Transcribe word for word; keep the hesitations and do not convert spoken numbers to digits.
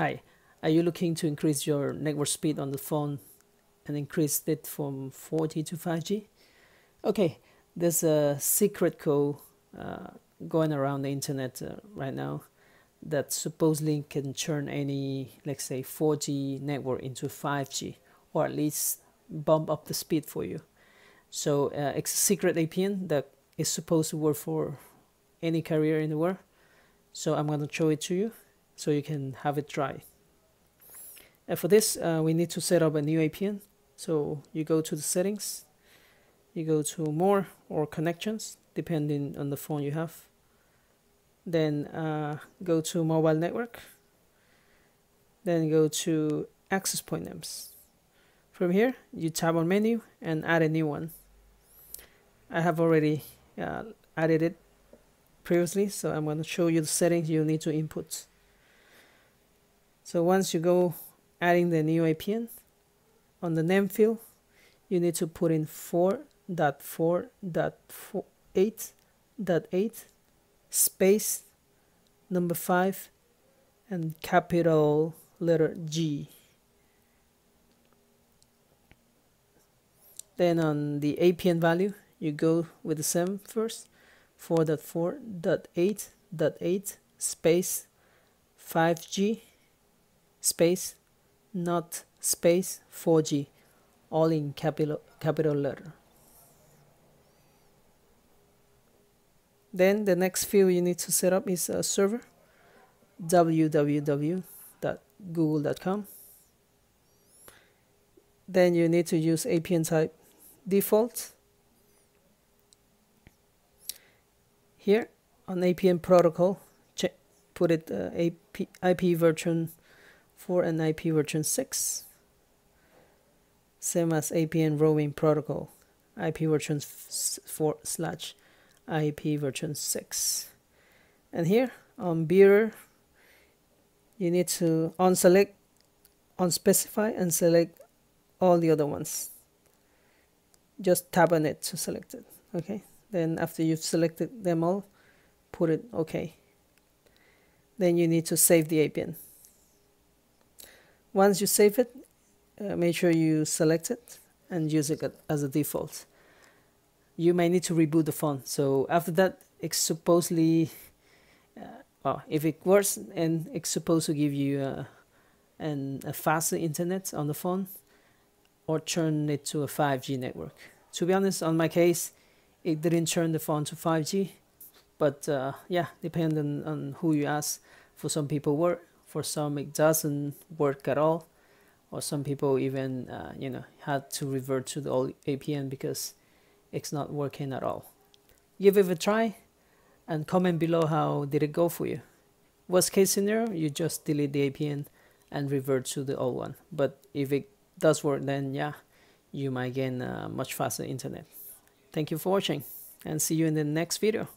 Hi, are you looking to increase your network speed on the phone and increase it from four G to five G? Okay, there's a secret code uh, going around the internet uh, right now that supposedly can turn any, let's say, four G network into five G, or at least bump up the speed for you. So uh, it's a secret A P N that is supposed to work for any carrier in the world. So I'm going to show it to you, so you can have it try. And for this, uh, we need to set up a new A P N. So you go to the settings, you go to more or connections, depending on the phone you have. Then uh, go to mobile network. Then go to access point names. From here, you tap on menu and add a new one. I have already uh, added it previously, so I'm going to show you the settings you need to input. So once you go adding the new A P N, on the name field, you need to put in four dot four dot eight dot eight space number five and capital letter G. Then on the A P N value, you go with the seven first, four dot four dot eight dot eight space five G. Space not space four G, all in capital capital letter. Then the next field you need to set up is a server, w w w dot google dot com. Then you need to use A P N type default. Here on A P N protocol, check, put it uh, I P version for an I P version six, same as A P N roaming protocol, I P version four slash I P version six. And here on bearer, you need to unselect, unspecify, and select all the other ones. Just tap on it to select it. Okay. Then after you've selected them all, put it OK. Then you need to save the A P N. Once you save it, uh, make sure you select it and use it as a default. You may need to reboot the phone. So after that, it's supposedly, uh, well, if it works, and it's supposed to give you uh, an, a faster internet on the phone or turn it to a five G network. To be honest, on my case, it didn't turn the phone to five G, but uh, yeah, depending on who you ask, for some people work. For some, it doesn't work at all, or some people even, uh, you know, had to revert to the old A P N because it's not working at all. Give it a try, and comment below how did it go for you. Worst case scenario, you just delete the A P N and revert to the old one. But if it does work, then yeah, you might gain a much faster internet. Thank you for watching, and see you in the next video.